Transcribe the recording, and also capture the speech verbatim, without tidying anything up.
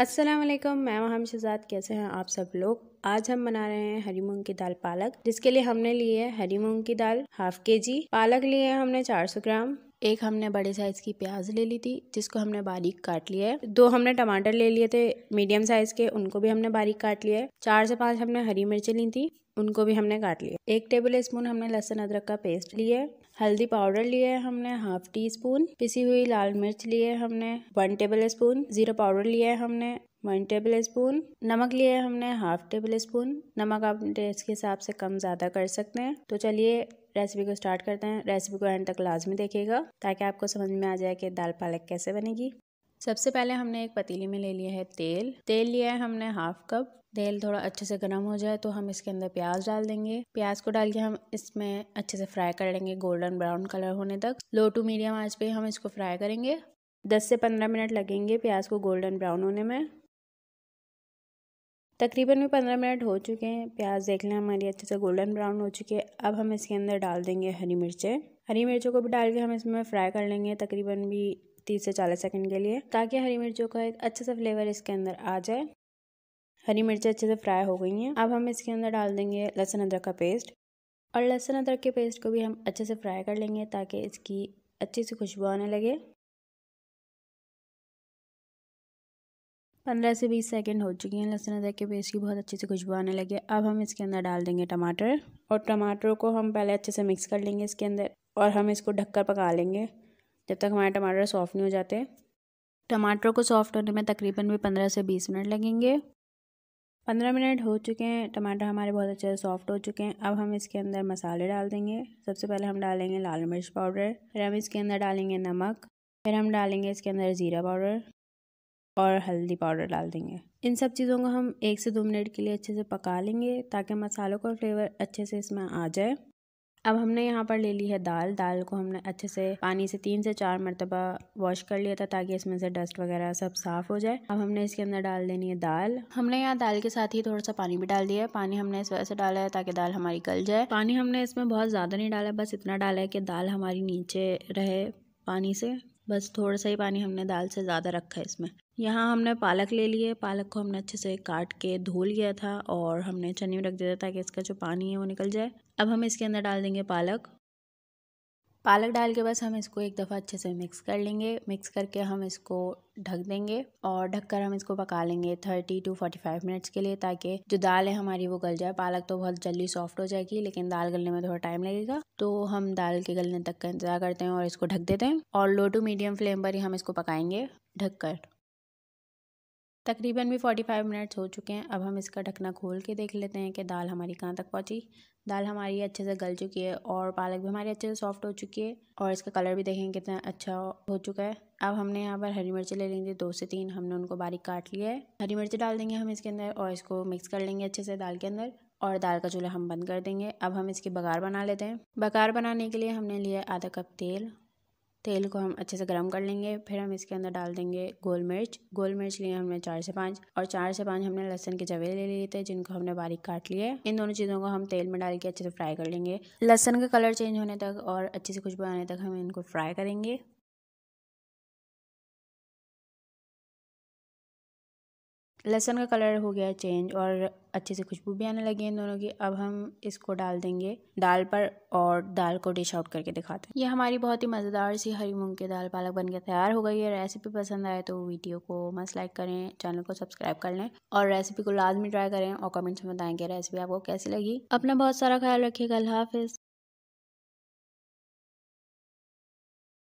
अस्सलाम वालेकुम, मैं वहाम शहजाद। कैसे हैं आप सब लोग। आज हम बना रहे हैं हरी मूंग की दाल पालक, जिसके लिए हमने ली है हरी मूंग की दाल हाफ के जी, पालक लिए है हमने चार सौ ग्राम, एक हमने बड़े साइज की प्याज ले ली थी जिसको हमने बारीक काट लिया है, दो हमने टमाटर ले लिए थे मीडियम साइज के, उनको भी हमने बारीक काट लिया है, चार से पाँच हमने हरी मिर्चें ली थी, उनको भी हमने काट लिया, एक टेबल स्पून हमने लहसुन अदरक का पेस्ट लिया है, हल्दी पाउडर लिया है हमने हाफ टी स्पून, पिसी हुई लाल मिर्च लिए है हमने वन टेबल स्पून, जीरा पाउडर लिया है हमने वन टेबल स्पून, नमक लिया है हमने हाफ टेबल स्पून, नमक आप टेस्ट के हिसाब से कम ज़्यादा कर सकते हैं। तो चलिए रेसिपी को स्टार्ट करते हैं। रेसिपी को एंड तक लाजमी देखिएगा ताकि आपको समझ में आ जाए कि दाल पालक कैसे बनेगी। सबसे पहले हमने एक पतीली में ले लिया है तेल, तेल लिया है हमने हाफ कप। तेल थोड़ा अच्छे से गर्म हो जाए तो हम इसके अंदर प्याज डाल देंगे। प्याज को डाल के हम इसमें अच्छे से फ्राई कर लेंगे गोल्डन ब्राउन कलर होने तक। लो टू मीडियम आंच पे हम इसको फ्राई करेंगे। दस से पंद्रह मिनट लगेंगे प्याज को गोल्डन ब्राउन होने में। तकरीबन भी पंद्रह मिनट हो चुके हैं। प्याज देख लें हमारी अच्छे से गोल्डन ब्राउन हो चुकी है। अब हम इसके अंदर डाल देंगे हरी मिर्चें। हरी मिर्चों को भी डाल के हम इसमें फ्राई कर लेंगे तकरीबन भी तीस से चालीस सेकंड के लिए, ताकि हरी मिर्चों का एक अच्छा सा फ्लेवर इसके अंदर आ जाए। हरी मिर्चें अच्छे से फ्राई हो गई हैं। अब हम इसके अंदर डाल देंगे लहसुन अदरक का पेस्ट, और लहसुन अदरक के पेस्ट को भी हम अच्छे से फ्राई कर लेंगे ताकि इसकी अच्छी सी खुशबू आने लगे। पंद्रह से बीस सेकंड हो चुके हैं। लहसुन अदरक के पेस्ट की बहुत अच्छे से खुशबू आने लगी। अब हम इसके अंदर डाल देंगे टमाटर, और टमाटर को हम पहले अच्छे से मिक्स कर लेंगे इसके अंदर, और हम इसको ढककर पका लेंगे जब तक हमारे टमाटर सॉफ्ट नहीं हो जाते। टमाटर को सॉफ्ट होने में तकरीबन भी पंद्रह से बीस मिनट लगेंगे। पंद्रह मिनट हो चुके हैं। टमाटर हमारे बहुत अच्छे से सॉफ्ट हो चुके हैं। अब हम इसके अंदर मसाले डाल देंगे। सबसे पहले हम डालेंगे लाल मिर्च पाउडर, फिर हम इसके अंदर डालेंगे नमक, फिर हम डालेंगे इसके अंदर ज़ीरा पाउडर और हल्दी पाउडर डाल देंगे। इन सब चीज़ों को हम एक से दो मिनट के लिए अच्छे से पका लेंगे ताकि मसालों का फ्लेवर अच्छे से इसमें आ जाए। अब हमने यहाँ पर ले ली है दाल। दाल को हमने अच्छे से पानी से तीन से चार मरतबा वॉश कर लिया था ताकि इसमें से डस्ट वगैरह सब साफ़ हो जाए। अब हमने इसके अंदर डाल देनी है दाल। हमने यहाँ दाल के साथ ही थोड़ा सा पानी भी डाल दिया है। पानी हमने इस वजह से डाला है ताकि दाल हमारी गल जाए। पानी हमने इसमें बहुत ज़्यादा नहीं डाला, बस इतना डाला है कि दाल हमारी नीचे रहे पानी से। बस थोड़ा सा ही पानी हमने दाल से ज़्यादा रखा है इसमें। यहाँ हमने पालक ले लिए। पालक को हमने अच्छे से काट के धो लिया था और हमने छन्नी में रख दिया था ताकि इसका जो पानी है वो निकल जाए। अब हम इसके अंदर डाल देंगे पालक। पालक डाल के बस हम इसको एक दफ़ा अच्छे से मिक्स कर लेंगे। मिक्स करके हम इसको ढक देंगे और ढककर हम इसको पका लेंगे तीस टू पैंतालीस मिनट्स के लिए, ताकि जो दाल है हमारी वो गल जाए। पालक तो बहुत जल्दी सॉफ्ट हो जाएगी लेकिन दाल गलने में थोड़ा टाइम लगेगा, तो हम दाल के गलने तक का इंतज़ार करते हैं और इसको ढक देते हैं, और लो टू मीडियम फ्लेम पर ही हम इसको पकाएंगे ढककर। तकरीबन भी पैंतालीस मिनट्स हो चुके हैं। अब हम इसका ढकना खोल के देख लेते हैं कि दाल हमारी कहाँ तक पहुँची। दाल हमारी अच्छे से गल चुकी है और पालक भी हमारी अच्छे से सॉफ्ट हो चुकी है, और इसका कलर भी देखें कितना अच्छा हो चुका है। अब हमने यहाँ पर हरी मिर्ची ले ली थी दो से तीन, हमने उनको बारीक काट लिया है। हरी मिर्ची डाल देंगे हम इसके अंदर और इसको मिक्स कर लेंगे अच्छे से दाल के अंदर, और दाल का चूल्हा हम बंद कर देंगे। अब हम इसकी बघार बना लेते हैं। बघार बनाने के लिए हमने लिया आधा कप तेल। तेल को हम अच्छे से गर्म कर लेंगे। फिर हम इसके अंदर डाल देंगे गोल मिर्च। गोल मिर्च लिए हमने चार से पाँच, और चार से पाँच हमने लहसुन के जवे ले लिए थे जिनको हमने बारीक काट लिए। इन दोनों चीज़ों को हम तेल में डाल के अच्छे से फ्राई कर लेंगे। लहसुन का कलर चेंज होने तक और अच्छे से खुशबू आने तक हम इनको फ्राई करेंगे। लहसुन का कलर हो गया चेंज और अच्छे से खुशबू भी आने लगी है इन दोनों की। अब हम इसको डाल देंगे दाल पर और दाल को डिश आउट करके दिखाते हैं। ये हमारी बहुत ही मज़ेदार सी हरी मूंग की दाल पालक बनकर तैयार हो गई है। रेसिपी पसंद आए तो वीडियो को मस्त लाइक करें, चैनल को सब्सक्राइब कर लें और रेसिपी को लाजमी ट्राई करें, और कमेंट्स में बताएं कि रेसिपी आपको कैसी लगी। अपना बहुत सारा ख्याल रखिएगा। अल्लाह हाफिज़।